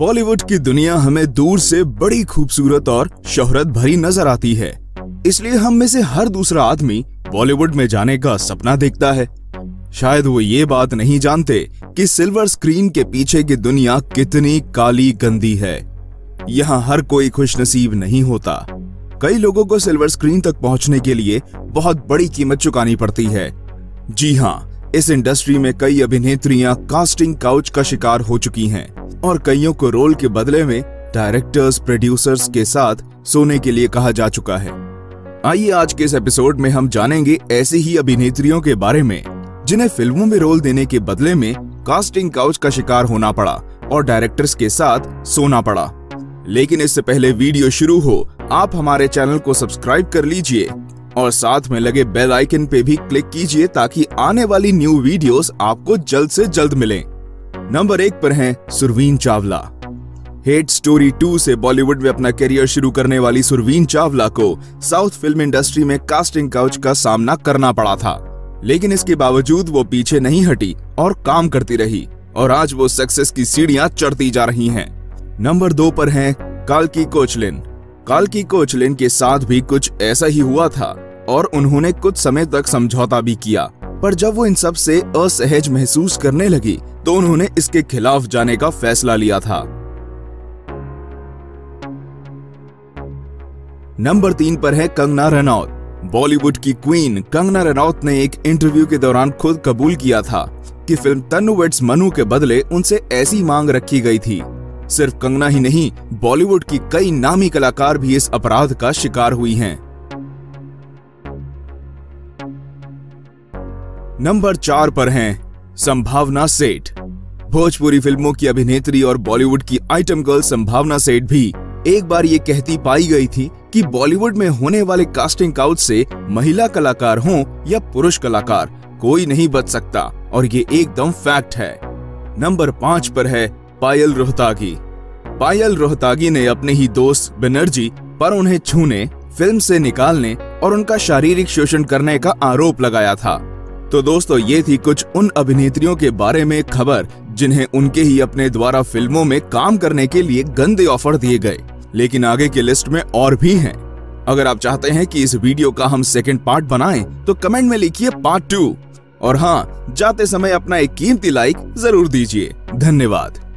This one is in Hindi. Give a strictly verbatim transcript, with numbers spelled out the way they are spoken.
बॉलीवुड की दुनिया हमें दूर से बड़ी खूबसूरत और शोहरत भरी नजर आती है, इसलिए हम में से हर दूसरा आदमी बॉलीवुड में जाने का सपना देखता है। शायद वो ये बात नहीं जानते कि सिल्वर स्क्रीन के पीछे की दुनिया कितनी काली गंदी है। यहाँ हर कोई खुशनसीब नहीं होता। कई लोगों को सिल्वर स्क्रीन तक पहुँचने के लिए बहुत बड़ी कीमत चुकानी पड़ती है। जी हाँ, इस इंडस्ट्री में कई अभिनेत्रियां कास्टिंग काउच का शिकार हो चुकी हैं और कईयों को रोल के बदले में डायरेक्टर्स, प्रोड्यूसर्स के साथ सोने के लिए कहा जा चुका है। आइए आज के इस एपिसोड में हम जानेंगे ऐसी ही अभिनेत्रियों के बारे में जिन्हें फिल्मों में रोल देने के बदले में कास्टिंग काउच का शिकार होना पड़ा और डायरेक्टर्स के साथ सोना पड़ा। लेकिन इससे पहले वीडियो शुरू हो, आप हमारे चैनल को सब्सक्राइब कर लीजिए और साथ में लगे बेल आइकन पे भी क्लिक कीजिए ताकि आने वाली न्यू वीडियोस आपको जल्द से जल्द मिलें। नंबर एक पर हैं Surveen Chawla. Hate Story two से बॉलीवुड में अपना करियर शुरू करने वाली सुरवीन चावला को साउथ फिल्म इंडस्ट्री में कास्टिंग काउच का सामना करना पड़ा था, लेकिन इसके बावजूद वो पीछे नहीं हटी और काम करती रही और आज वो सक्सेस की सीढ़ियां चढ़ती जा रही हैं। नंबर दो पर हैं काल्की कोचलिन। काल्की कोचलिन के साथ भी कुछ ऐसा ही हुआ था और उन्होंने कुछ समय तक समझौता भी किया, पर जब वो इन सब से असहज महसूस करने लगी तो उन्होंने इसके खिलाफ जाने का फैसला लिया था। नंबर तीन पर है कंगना रनौत। बॉलीवुड की क्वीन कंगना रनौत ने एक इंटरव्यू के दौरान खुद कबूल किया था कि फिल्म तनु वेड्स मनु के बदले उनसे ऐसी मांग रखी गई थी। सिर्फ कंगना ही नहीं, बॉलीवुड की कई नामी कलाकार भी इस अपराध का शिकार हुई हैं। नंबर चार पर हैं संभावना सेठ। भोजपुरी फिल्मों की अभिनेत्री और बॉलीवुड की आइटम गर्ल संभावना सेठ भी एक बार ये कहती पाई गई थी कि बॉलीवुड में होने वाले कास्टिंग काउच से महिला कलाकार हों या पुरुष कलाकार, कोई नहीं बच सकता और ये एकदम फैक्ट है। नंबर पांच पर है पायल रोहतागी। पायल रोहतागी ने अपने ही दोस्त बनर्जी पर उन्हें छूने, फिल्म से निकालने और उनका शारीरिक शोषण करने का आरोप लगाया था। तो दोस्तों, ये थी कुछ उन अभिनेत्रियों के बारे में खबर जिन्हें उनके ही अपने द्वारा फिल्मों में काम करने के लिए गंदे ऑफर दिए गए, लेकिन आगे की लिस्ट में और भी हैं। अगर आप चाहते हैं कि इस वीडियो का हम सेकेंड पार्ट बनाए तो कमेंट में लिखिए पार्ट टू। और हाँ, जाते समय अपना एक कीमती लाइक जरूर दीजिए। धन्यवाद।